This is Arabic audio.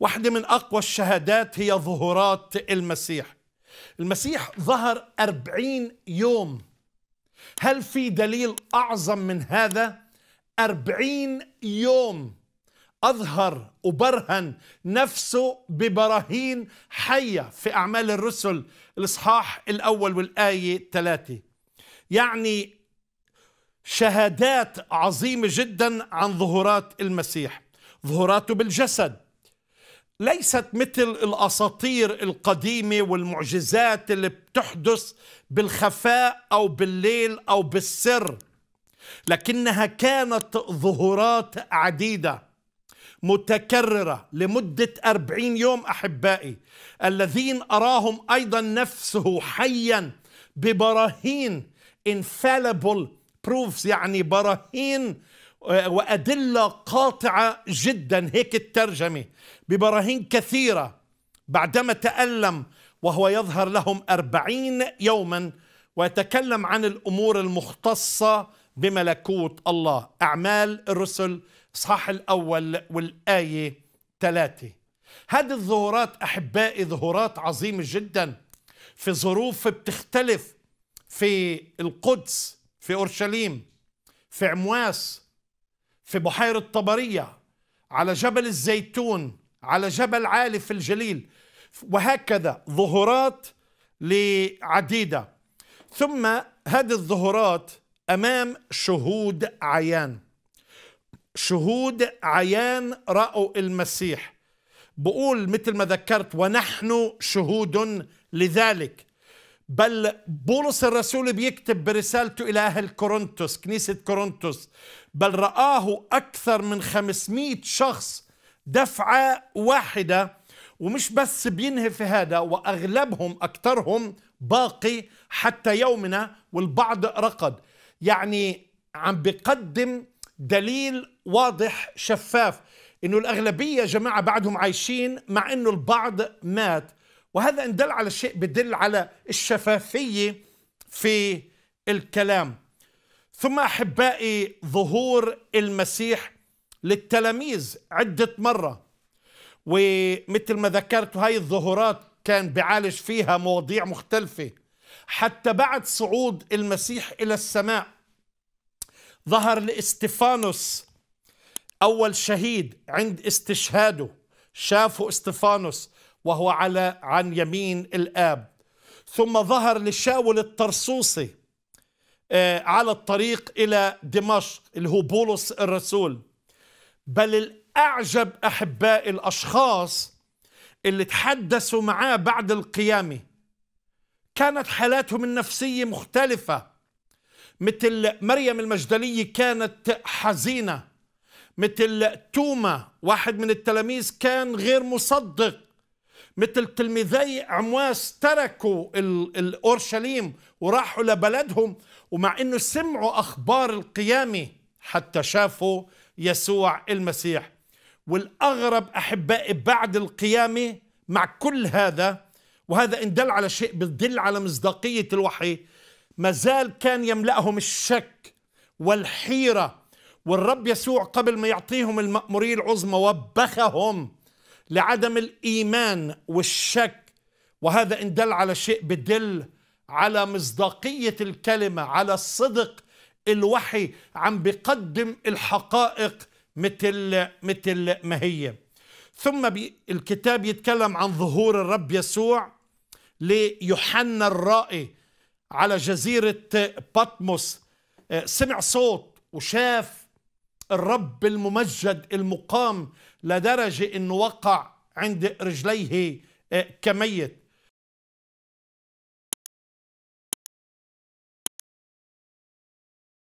واحدة من أقوى الشهادات هي ظهورات المسيح. المسيح ظهر 40 يوم. هل في دليل أعظم من هذا؟ 40 يوم أظهر وبرهن نفسه ببراهين حية في أعمال الرسل الإصحاح الأول والآية 3. يعني شهادات عظيمة جدا عن ظهورات المسيح. ظهوراته بالجسد ليست مثل الأساطير القديمة والمعجزات اللي بتحدث بالخفاء أو بالليل أو بالسر، لكنها كانت ظهورات عديدة متكررة لمدة 40 يوم. أحبائي الذين أراهم أيضا نفسه حيا ببراهين infallible proofs، يعني براهين وأدلة قاطعة جدا، هيك الترجمة، ببراهين كثيرة بعدما تألم وهو يظهر لهم 40 يوما ويتكلم عن الأمور المختصة بملكوت الله. أعمال الرسل الإصحاح الأول والآية 3. هذه الظهورات أحبائي ظهورات عظيمة جدا في ظروف بتختلف، في القدس، في أورشليم، في عمواس، في بحيرة طبرية، على جبل الزيتون، على جبل عالي في الجليل، وهكذا ظهورات لعديدة. ثم هذه الظهورات أمام شهود عيان. شهود عيان رأوا المسيح. بقول مثل ما ذكرت ونحن شهود لذلك. بل بولس الرسول بيكتب برسالته إلى أهل كورنثوس، كنيسة كورنثوس، بل رآه أكثر من 500 شخص دفعة واحدة. ومش بس بينهي في هذا، وأغلبهم أكثرهم باقي حتى يومنا والبعض رقد. يعني عم بيقدم دليل واضح شفاف إنه الأغلبية جماعة بعدهم عايشين مع إنه البعض مات، وهذا إن دل على شيء بدل على الشفافية في الكلام. ثم أحبائي ظهور المسيح للتلاميذ عدة مرة، ومثل ما ذكرت هاي الظهورات كان بيعالج فيها مواضيع مختلفة. حتى بعد صعود المسيح إلى السماء ظهر لاستفانوس أول شهيد عند استشهاده، شافوا استفانوس وهو على عن يمين الآب. ثم ظهر لشاول الطرسوسي على الطريق إلى دمشق اللي هو بولس الرسول. بل الأعجب أحباء الأشخاص اللي تحدثوا معاه بعد القيامة كانت حالاتهم النفسية مختلفة. مثل مريم المجدلية كانت حزينة، مثل توما واحد من التلاميذ كان غير مصدق، مثل تلميذي عمواس تركوا الأورشليم وراحوا لبلدهم، ومع أنه سمعوا أخبار القيامة حتى شافوا يسوع المسيح. والأغرب أحبائي بعد القيامة مع كل هذا، وهذا إن دل على شيء بدل على مصداقية الوحي، مازال كان يملأهم الشك والحيرة. والرب يسوع قبل ما يعطيهم المأمورية العظمى وبخهم لعدم الإيمان والشك، وهذا إن دل على شيء بدل على مصداقية الكلمة، على صدق الوحي. عم بقدم الحقائق مثل ما هي. ثم الكتاب يتكلم عن ظهور الرب يسوع ليوحنا الرائي على جزيرة بطمس. سمع صوت وشاف الرب الممجد المقام لدرجة أنه وقع عند رجليه كميت.